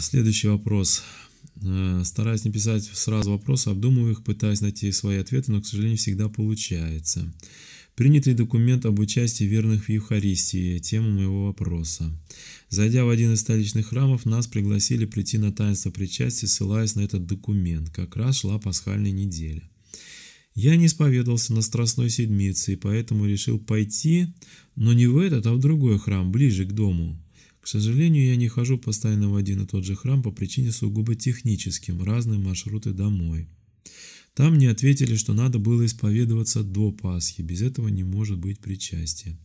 Следующий вопрос. Стараюсь не писать сразу вопросы, обдумываю их, пытаюсь найти свои ответы, но, к сожалению, всегда получается. Принят ли документ об участии верных в Евхаристии? Тема моего вопроса. Зайдя в один из столичных храмов, нас пригласили прийти на таинство причастия, ссылаясь на этот документ. Как раз шла пасхальная неделя. Я не исповедовался на Страстной Седмице, и поэтому решил пойти, но не в этот, а в другой храм, ближе к дому. К сожалению, я не хожу постоянно в один и тот же храм по причине сугубо техническим, разные маршруты домой. Там мне ответили, что надо было исповедоваться до Пасхи, без этого не может быть причастия.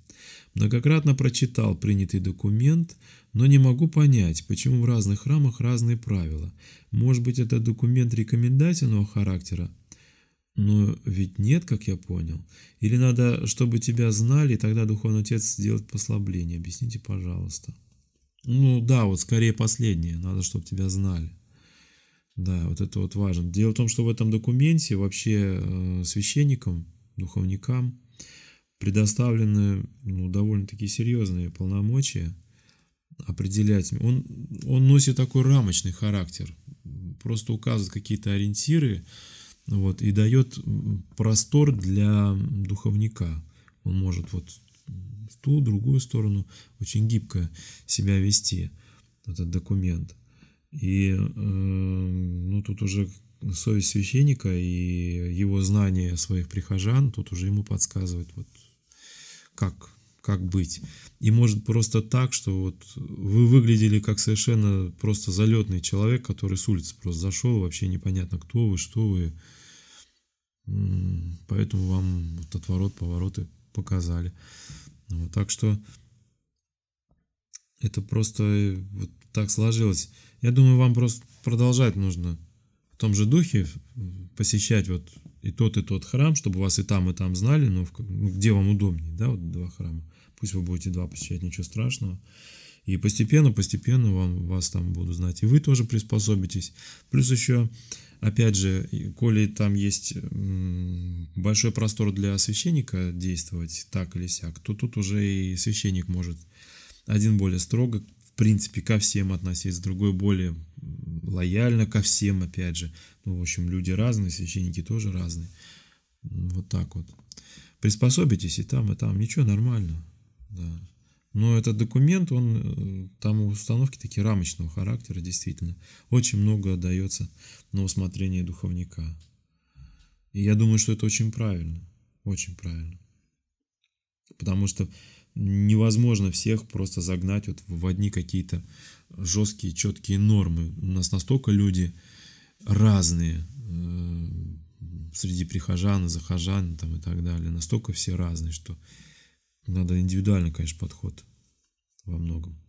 Многократно прочитал принятый документ, но не могу понять, почему в разных храмах разные правила. Может быть, это документ рекомендательного характера? Но ведь нет, как я понял. Или надо, чтобы тебя знали, и тогда Духовный Отец сделает послабление? Объясните, пожалуйста. Ну да, вот скорее последнее. Надо, чтобы тебя знали. Да, вот это вот важно. Дело в том, что в этом документе вообще священникам, духовникам предоставлены довольно-таки серьезные полномочия определять. Он носит такой рамочный характер, просто указывает какие-то ориентиры, вот, и дает простор для духовника. Он может вот в ту, другую сторону очень гибко себя вести, этот документ. И тут уже совесть священника и его знание своих прихожан, тут уже ему подсказывает, вот, как быть. И может просто так, что вот вы выглядели как совершенно просто залетный человек, который с улицы просто зашел, вообще непонятно, кто вы, что вы. Поэтому вам вот отворот-повороты показали. Вот, так что это просто вот так сложилось. Я думаю, вам просто продолжать нужно в том же духе посещать вот и тот храм, чтобы вас и там знали, но где вам удобнее, да, вот два храма. Пусть вы будете два посещать, ничего страшного. И постепенно вас там будут знать. И вы тоже приспособитесь. Плюс еще, опять же, коли там есть большой простор для священника действовать так или сяк, то тут уже и священник может один более строго, в принципе, ко всем относиться, другой более лояльно ко всем, опять же. Ну, в общем, люди разные, священники тоже разные. Вот так вот. Приспособитесь и там. Ничего, нормально. Да. Но этот документ, он там установки такие рамочного характера, действительно. Очень много отдается на усмотрение духовника. И я думаю, что это очень правильно. Очень правильно. Потому что невозможно всех просто загнать вот в одни какие-то жесткие, четкие нормы. У нас настолько люди разные среди прихожан, захожан там, и так далее. Настолько все разные, что надо индивидуальный, конечно, подход во многом.